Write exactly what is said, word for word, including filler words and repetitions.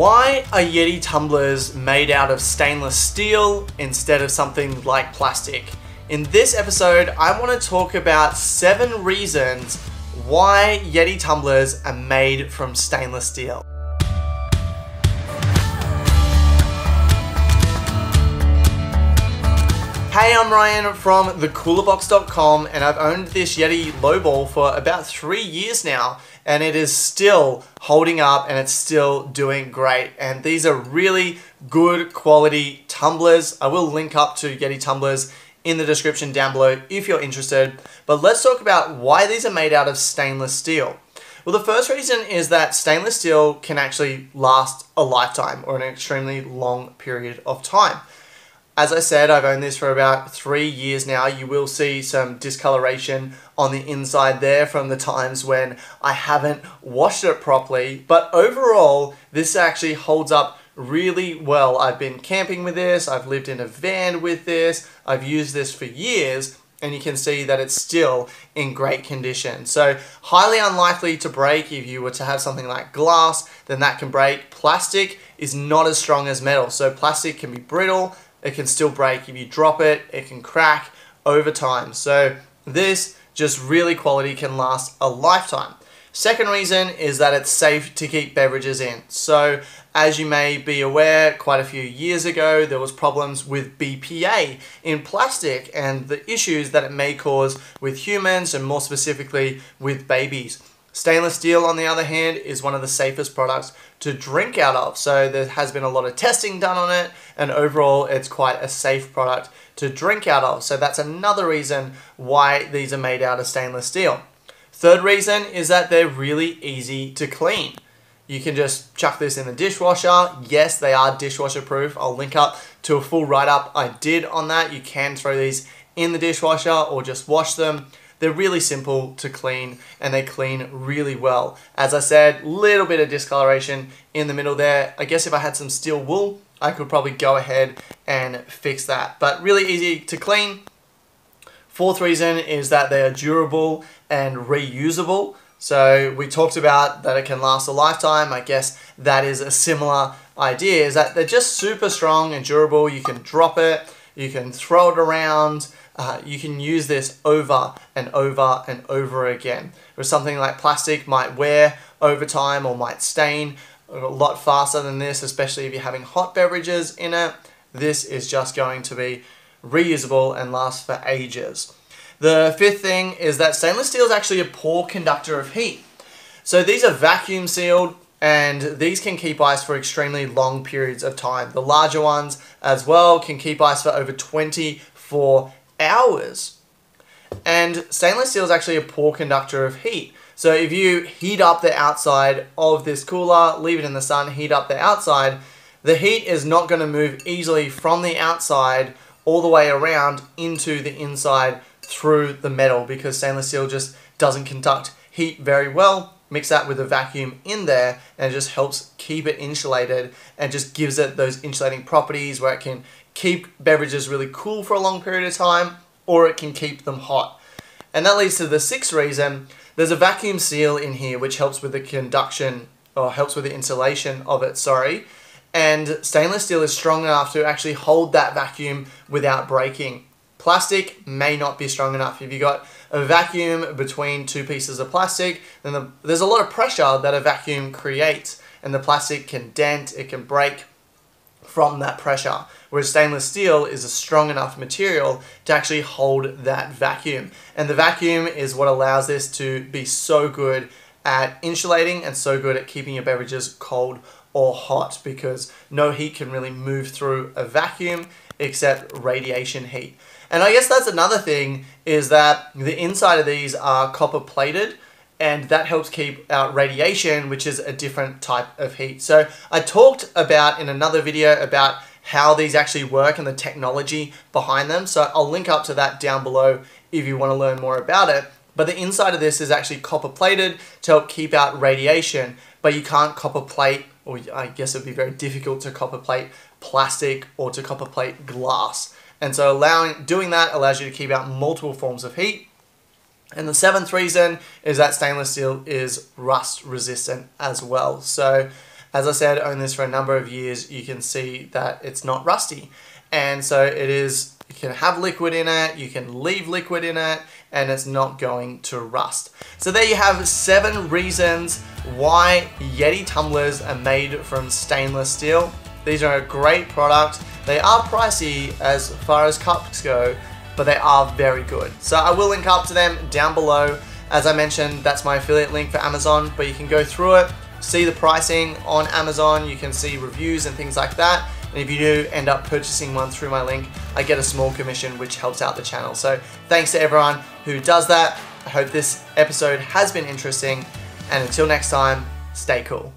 Why are Yeti tumblers made out of stainless steel instead of something like plastic? In this episode, I want to talk about seven reasons why Yeti tumblers are made from stainless steel. Hey, I'm Ryan from the cooler box dot com, and I've owned this Yeti lowball for about three years now, and it is still holding up and it's still doing great. And these are really good quality tumblers. I will link up to Yeti tumblers in the description down below if you're interested. But let's talk about why these are made out of stainless steel. Well, the first reason is that stainless steel can actually last a lifetime or an extremely long period of time. As I said, I've owned this for about three years now. You will see some discoloration on the inside there from the times when I haven't washed it properly. But overall, this actually holds up really well. I've been camping with this, I've lived in a van with this, I've used this for years, and you can see that it's still in great condition. So highly unlikely to break. If you were to have something like glass, then that can break. Plastic is not as strong as metal, so plastic can be brittle. It can still break. If you drop it, it can crack over time. So this just really quality can last a lifetime. Second reason is that it's safe to keep beverages in. So as you may be aware, quite a few years ago, there was problems with B P A in plastic and the issues that it may cause with humans and more specifically with babies. Stainless steel, on the other hand, is one of the safest products to drink out of. So there has been a lot of testing done on it, and overall it's quite a safe product to drink out of. So that's another reason why these are made out of stainless steel. Third reason is that they're really easy to clean. You can just chuck this in the dishwasher. Yes, they are dishwasher proof. I'll link up to a full write-up I did on that. You can throw these in the dishwasher or just wash them. They're really simple to clean and they clean really well. As I said, little bit of discoloration in the middle there. I guess if I had some steel wool, I could probably go ahead and fix that. But really easy to clean. Fourth reason is that they are durable and reusable. So we talked about that it can last a lifetime. I guess that is a similar idea, is that they're just super strong and durable. You can drop it, you can throw it around. Uh, you can use this over and over and over again. Or something like plastic might wear over time or might stain a lot faster than this, especially if you're having hot beverages in it. This is just going to be reusable and last for ages. The fifth thing is that stainless steel is actually a poor conductor of heat. So these are vacuum sealed, and these can keep ice for extremely long periods of time. The larger ones as well can keep ice for over twenty-four hours. And stainless steel is actually a poor conductor of heat. So if you heat up the outside of this cooler, leave it in the sun, heat up the outside, the heat is not going to move easily from the outside all the way around into the inside through the metal, because stainless steel just doesn't conduct heat very well. Mix that with a vacuum in there and it just helps keep it insulated and just gives it those insulating properties where it can keep beverages really cool for a long period of time, or it can keep them hot. And that leads to the sixth reason. There's a vacuum seal in here which helps with the conduction, or helps with the insulation of it, sorry. And stainless steel is strong enough to actually hold that vacuum without breaking. Plastic may not be strong enough. If you got a vacuum between two pieces of plastic, then the, there's a lot of pressure that a vacuum creates, and the plastic can dent, it can break from that pressure. Whereas stainless steel is a strong enough material to actually hold that vacuum. And the vacuum is what allows this to be so good at insulating and so good at keeping your beverages cold or hot, because no heat can really move through a vacuum except radiation heat. And I guess that's another thing, is that the inside of these are copper plated, and that helps keep out radiation, which is a different type of heat. So I talked about in another video about how these actually work and the technology behind them. So I'll link up to that down below if you want to learn more about it. But the inside of this is actually copper plated to help keep out radiation, but you can't copper plate, or I guess it'd be very difficult to copper plate plastic or to copper plate glass. And so allowing doing that allows you to keep out multiple forms of heat. And the seventh reason is that stainless steel is rust resistant as well. So As I said, owned this for a number of years. You can see that it's not rusty. And so it is, you can have liquid in it, you can leave liquid in it, and it's not going to rust. So there you have seven reasons why Yeti tumblers are made from stainless steel. These are a great product. They are pricey as far as cups go, but they are very good. So I will link up to them down below. As I mentioned, that's my affiliate link for Amazon, but you can go through it, see the pricing on Amazon, you can see reviews and things like that. And if you do end up purchasing one through my link, I get a small commission, which helps out the channel. So thanks to everyone who does that. I hope this episode has been interesting, and until next time, stay cool.